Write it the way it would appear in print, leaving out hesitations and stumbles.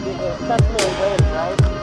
That's really good, right?